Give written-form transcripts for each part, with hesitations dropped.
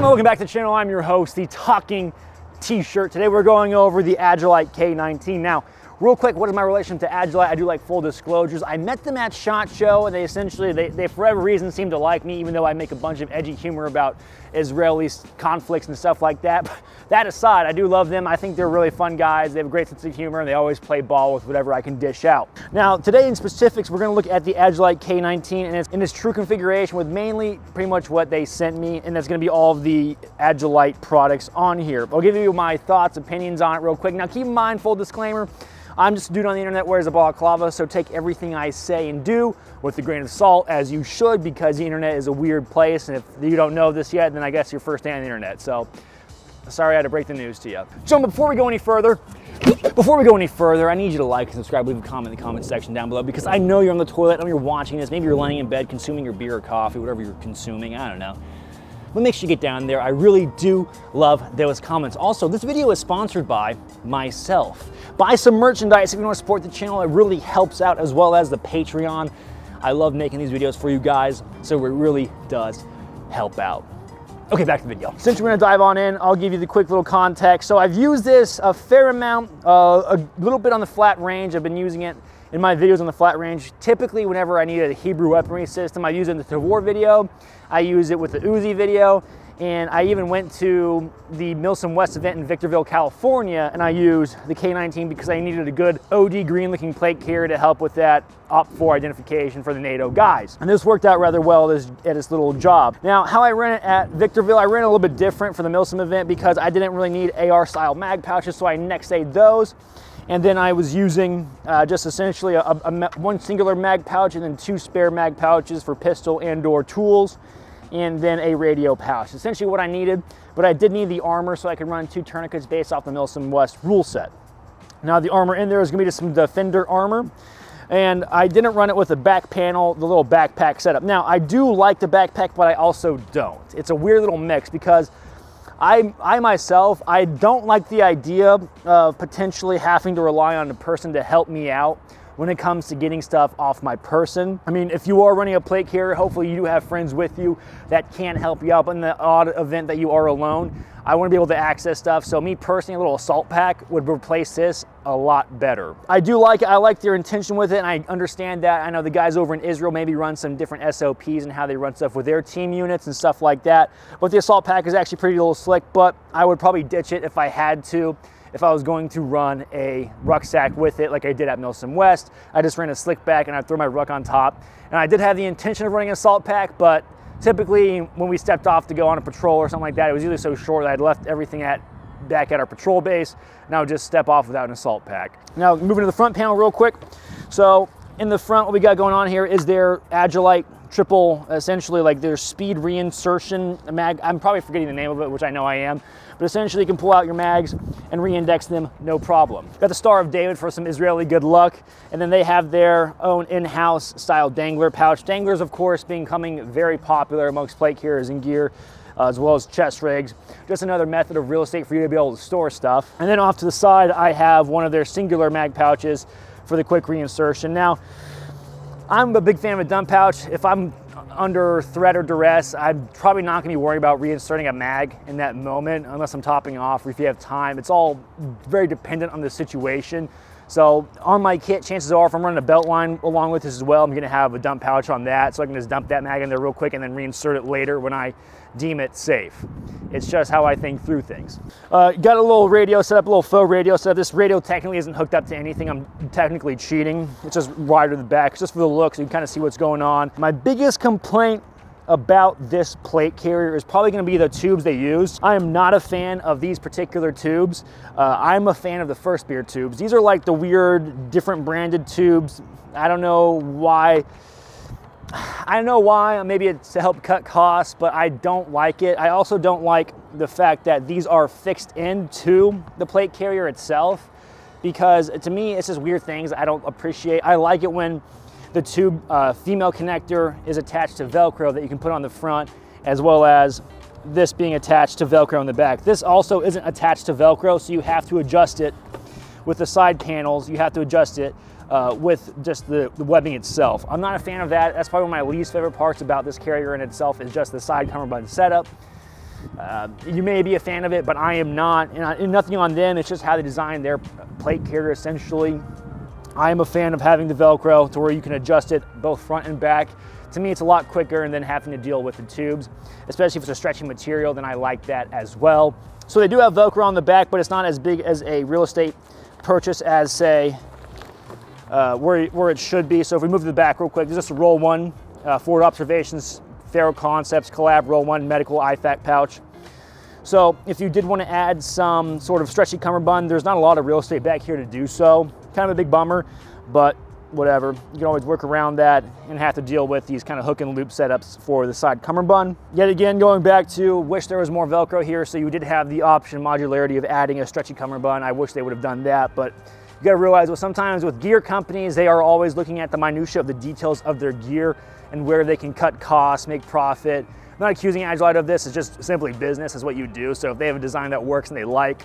gentlemen, welcome back to the channel. I'm your host, the Talking T-Shirt. Today we're going over the Agilite K19. Now, real quick, what is my relation to Agilite? I do like full disclosures. I met them at SHOT Show, and they essentially, they for whatever reason seem to like me, even though I make a bunch of edgy humor about Israeli conflicts and stuff like that. But that aside, I do love them. I think they're really fun guys. They have a great sense of humor, and they always play ball with whatever I can dish out. Now, today in specifics, we're gonna look at the Agilite K19 and it's in its true configuration with mainly pretty much what they sent me, and that's gonna be all of the Agilite products on here. I'll give you my thoughts, opinions on it real quick. Now, keep in mind, full disclaimer, I'm just a dude on the internet wears a balaclava, so take everything I say and do with a grain of salt, as you should, because the internet is a weird place, and if you don't know this yet, then I guess you're first day on the internet, so sorry I had to break the news to you. So before we go any further, I need you to like and subscribe, leave a comment in the comment section down below, because I know you're on the toilet, I know you're watching this, maybe you're laying in bed consuming your beer or coffee, whatever you're consuming, I don't know. But make sure you get down there. I really do love those comments. Also, this video is sponsored by myself. Buy some merchandise if you want to support the channel. It really helps out, as well as the Patreon. I love making these videos for you guys, so it really does help out. Okay, back to the video. Since we're gonna dive on in, I'll give you the quick little context. So I've used this a fair amount, a little bit on the flat range. I've been using it in my videos on the flat range. Typically, whenever I need a Hebrew weaponry system, I use it in the Tavor video, I use it with the Uzi video, and I even went to the Milsim West event in Victorville, California, and I used the K19 because I needed a good OD green looking plate carrier to help with that OP4 identification for the NATO guys. And this worked out rather well at this little job. Now, how I ran it at Victorville, I ran it a little bit different for the Milsim event because I didn't really need AR style mag pouches, so I next aid those. And then I was using just essentially one singular mag pouch and then two spare mag pouches for pistol and or tools, and then a radio pouch. Essentially what I needed, but I did need the armor so I could run two tourniquets based off the Milsim West rule set. Now the armor in there is gonna be just some Defender armor, and I didn't run it with the back panel, the little backpack setup. Now I do like the backpack, but I also don't. It's a weird little mix because I myself don't like the idea of potentially having to rely on a person to help me out when it comes to getting stuff off my person. I mean, if you are running a plate carrier, hopefully you do have friends with you that can help you out, but in the odd event that you are alone, I want to be able to access stuff. So me personally, a little assault pack would replace this a lot better. I do like it. I like their intention with it, and I understand that. I know the guys over in Israel maybe run some different SOPs and how they run stuff with their team units and stuff like that. But the assault pack is actually pretty little slick, but I would probably ditch it if I had to, if I was going to run a rucksack with it like I did at Milsim West. I just ran a slick back and I threw my ruck on top. And I did have the intention of running an assault pack, but typically when we stepped off to go on a patrol or something like that, it was usually so short that I'd left everything back at our patrol base, and I would just step off without an assault pack. Now moving to the front panel real quick. So in the front, what we got going on here is their Agilite triple, essentially like their speed reinsertion mag. I'm probably forgetting the name of it, which I know I am, but essentially you can pull out your mags and reindex them, no problem. Got the Star of David for some Israeli good luck, and then they have their own in-house style dangler pouch. Danglers, of course, becoming very popular amongst plate carriers and gear, as well as chest rigs. Just another method of real estate for you to be able to store stuff. And then off to the side, I have one of their singular mag pouches for the quick reinsertion. Now, I'm a big fan of a dump pouch. If I'm under threat or duress, I'm probably not gonna be worried about reinserting a mag in that moment, unless I'm topping off or if you have time. It's all very dependent on the situation. So on my kit, chances are if I'm running a belt line along with this as well, I'm gonna have a dump pouch on that, so I can just dump that mag in there real quick and then reinsert it later when I deem it safe. It's just how I think through things. Got a little radio set up, a little faux radio set up. This radio technically isn't hooked up to anything. I'm technically cheating. It's just wider the back, it's just for the look, so you can kind of see what's going on. My biggest complaint about this plate carrier is probably gonna be the tubes they used. I am not a fan of these particular tubes. I'm a fan of the First Beer tubes. These are like the weird, different branded tubes. I don't know why. Maybe it's to help cut costs, but I don't like it. I also don't like the fact that these are fixed into the plate carrier itself, because to me, it's just weird things I don't appreciate. I like it when the tube female connector is attached to Velcro that you can put on the front, as well as this being attached to Velcro on the back. This also isn't attached to Velcro, so you have to adjust it with the side panels. You have to adjust it with just the webbing itself. I'm not a fan of that. That's probably one of my least favorite parts about this carrier in itself, is just the side cover button setup. You may be a fan of it, but I am not, and nothing on them. It's just how they designed their plate carrier, essentially. I am a fan of having the Velcro to where you can adjust it both front and back. To me, it's a lot quicker than having to deal with the tubes, especially if it's a stretchy material, then I like that as well. So they do have Velcro on the back, but it's not as big as a real estate purchase as, say, where it should be. So if we move to the back real quick, there's just a roll one, forward observations, Ferro Concepts collab, roll one, medical IFAK pouch. So if you did want to add some sort of stretchy cummerbund, there's not a lot of real estate back here to do so. Kind of a big bummer, but whatever. You can always work around that and have to deal with these kind of hook and loop setups for the side cummerbund. Yet again, going back to, wish there was more Velcro here, so you did have the option modularity of adding a stretchy cummerbund. I wish they would have done that, but you gotta realize, well, sometimes with gear companies, they are always looking at the minutia of the details of their gear and where they can cut costs, make profit. I'm not accusing Agilite of this, it's just simply business is what you do. So if they have a design that works and they like,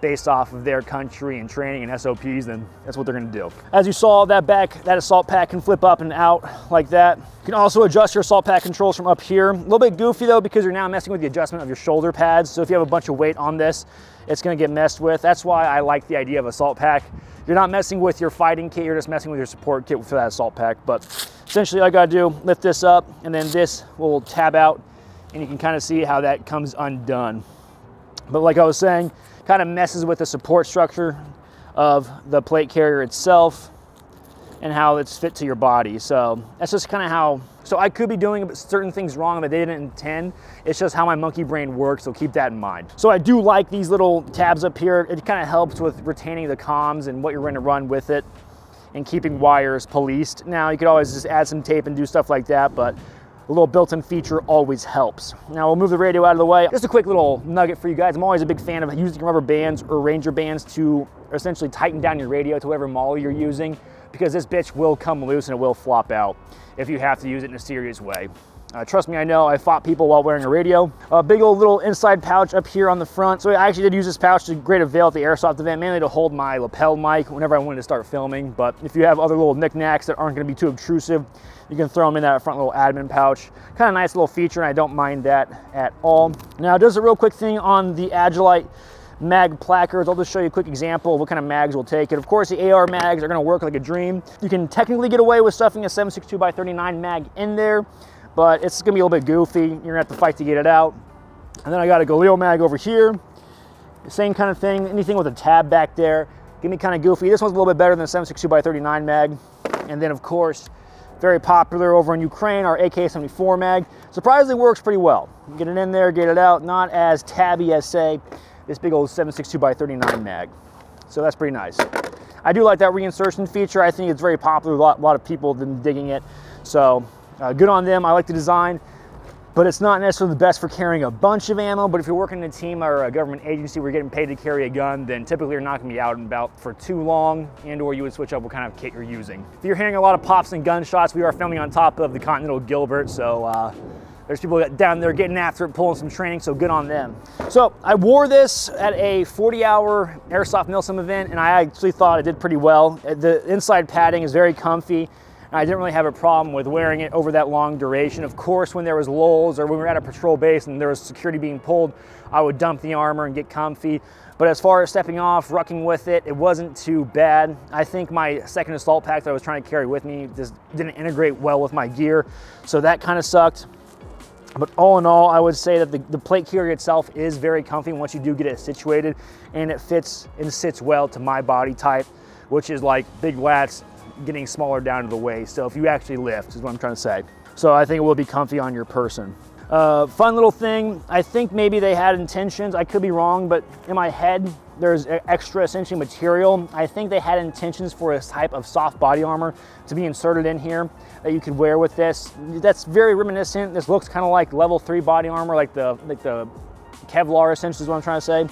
based off of their country and training and SOPs, then that's what they're gonna do. As you saw, that assault pack can flip up and out like that. You can also adjust your assault pack controls from up here. A little bit goofy though, because you're now messing with the adjustment of your shoulder pads. So if you have a bunch of weight on this, it's gonna get messed with. That's why I like the idea of assault pack. You're not messing with your fighting kit, you're just messing with your support kit for that assault pack. But essentially all I gotta do, lift this up, and then this will tab out, and you can kind of see how that comes undone. But like I was saying, kind of messes with the support structure of the plate carrier itself and how it's fit to your body. So that's just kind of how, so I could be doing certain things wrong that they didn't intend. It's just how my monkey brain works, so keep that in mind. So I do like these little tabs up here. It kind of helps with retaining the comms and what you're going to run with it and keeping wires policed. Now you could always just add some tape and do stuff like that, but a little built-in feature always helps. Now we'll move the radio out of the way. Just a quick little nugget for you guys. I'm always a big fan of using rubber bands or Ranger bands to essentially tighten down your radio to whatever model you're using, because this bitch will come loose and it will flop out if you have to use it in a serious way. Trust me, I know, I fought people while wearing a radio. A big old little inside pouch up here on the front. So I actually did use this pouch to great avail at the Airsoft event, mainly to hold my lapel mic whenever I wanted to start filming. But if you have other little knickknacks that aren't gonna be too obtrusive, you can throw them in that front little admin pouch. Kind of nice little feature, and I don't mind that at all. Now, just a real quick thing on the Agilite mag placards. I'll just show you a quick example of what kind of mags we'll take. And of course, the AR mags are gonna work like a dream. You can technically get away with stuffing a 7.62x39 mag in there, but it's gonna be a little bit goofy. You're gonna have to fight to get it out. And then I got a Galil mag over here. Same kind of thing, anything with a tab back there, can be kind of goofy. This one's a little bit better than the 7.62x39 mag. And then of course, very popular over in Ukraine, our AK-74 mag. Surprisingly works pretty well. You get it in there, get it out, not as tabby as say, this big old 7.62x39 mag. So that's pretty nice. I do like that reinsertion feature. I think it's very popular, a lot of people have been digging it. So. Good on them, I like the design, but it's not necessarily the best for carrying a bunch of ammo. But if you're working in a team or a government agency where you're getting paid to carry a gun, then typically you're not gonna be out and about for too long, and or you would switch up what kind of kit you're using. If you're hearing a lot of pops and gunshots, we are filming on top of the Continental Gilbert, so there's people down there getting after it, pulling some training, so good on them. So I wore this at a 40-hour Airsoft Milsim event, and I actually thought it did pretty well. The inside padding is very comfy. I didn't really have a problem with wearing it over that long duration. Of course, when there was lulls or when we were at a patrol base and there was security being pulled, I would dump the armor and get comfy. But as far as stepping off, rucking with it, it wasn't too bad. I think my second assault pack that I was trying to carry with me just didn't integrate well with my gear, so that kind of sucked. But all in all, I would say that the plate carrier itself is very comfy once you do get it situated, and it fits and sits well to my body type, which is like big lats, getting smaller down to the waist. So if you actually lift is what I'm trying to say. So I think it will be comfy on your person. Fun little thing. I think maybe they had intentions. I could be wrong, but in my head, there's extra essentially material. I think they had intentions for a type of soft body armor to be inserted in here that you could wear with this. That's very reminiscent. This looks kind of like level 3 body armor, like the Kevlar essentially is what I'm trying to say,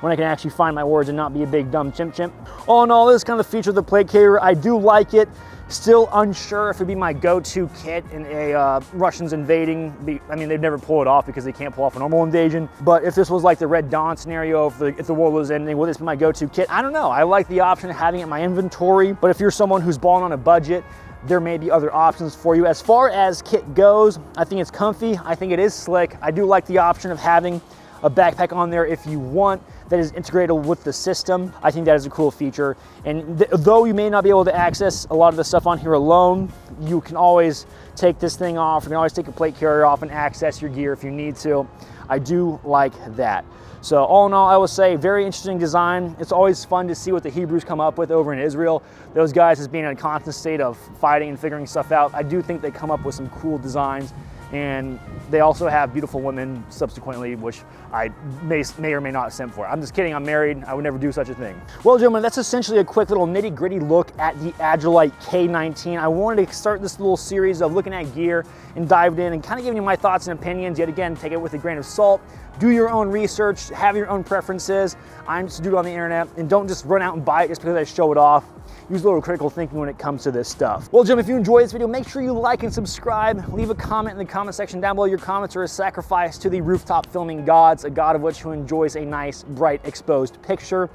when I can actually find my words and not be a big dumb chimp. All in all, this is kind of the feature of the plate carrier. I do like it. Still unsure if it'd be my go-to kit in a Russians invading. I mean, they'd never pull it off because they can't pull off a normal invasion. But if this was like the Red Dawn scenario, if the world was ending, would this be my go-to kit? I don't know. I like the option of having it in my inventory. But if you're someone who's balling on a budget, there may be other options for you. As far as kit goes, I think it's comfy. I think it is slick. I do like the option of having a backpack on there if you want that is integrated with the system. I think that is a cool feature. And though you may not be able to access a lot of the stuff on here alone, you can always take this thing off. You can always take a plate carrier off and access your gear if you need to. I do like that. So all in all, I would say very interesting design. It's always fun to see what the Hebrews come up with over in Israel. Those guys has been in a constant state of fighting and figuring stuff out. I do think they come up with some cool designs, and they also have beautiful women subsequently, which I may or may not simp for. I'm just kidding, I'm married. I would never do such a thing. Well, gentlemen, that's essentially a quick little nitty gritty look at the Agilite K19. I wanted to start this little series of looking at gear and dived in and kind of giving you my thoughts and opinions. Yet again, take it with a grain of salt. Do your own research, have your own preferences. I'm just a dude on the internet, and don't just run out and buy it just because I show it off. Use a little critical thinking when it comes to this stuff. Well, Jim, if you enjoyed this video, make sure you like and subscribe. Leave a comment in the comment section down below. Your comments are a sacrifice to the rooftop filming gods, a god of which who enjoys a nice, bright, exposed picture.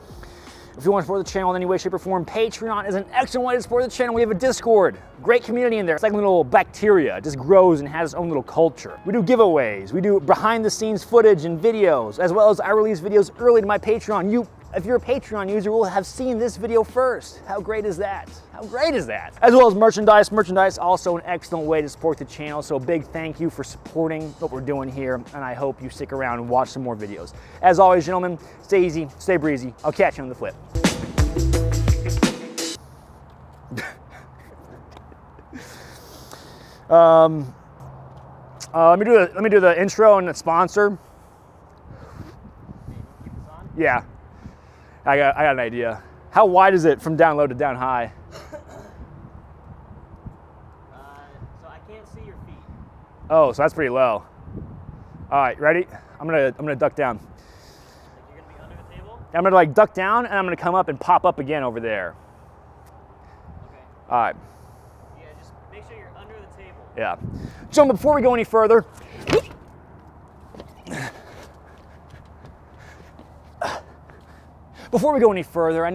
If you want to support the channel in any way, shape, or form, Patreon is an excellent way to support the channel. We have a Discord, great community in there. It's like a little bacteria, it just grows and has its own little culture. We do giveaways, we do behind the scenes footage and videos, as well as I release videos early to my Patreon. If you're a Patreon user, will have seen this video first. How great is that? How great is that? As well as merchandise. Merchandise also an excellent way to support the channel. So a big thank you for supporting what we're doing here. And I hope you stick around and watch some more videos. As always, gentlemen, stay easy, stay breezy. I'll catch you on the flip. Let me do the intro and the sponsor. Yeah. I got an idea. How wide is it from down low to down high? So I can't see your feet. Oh, so that's pretty low. All right, ready? I'm gonna duck down. Like you're gonna be under the table? I'm gonna like duck down, and I'm gonna come up and pop up again over there. Okay. All right. Yeah, just make sure you're under the table. Yeah. So before we go any further. Before we go any further,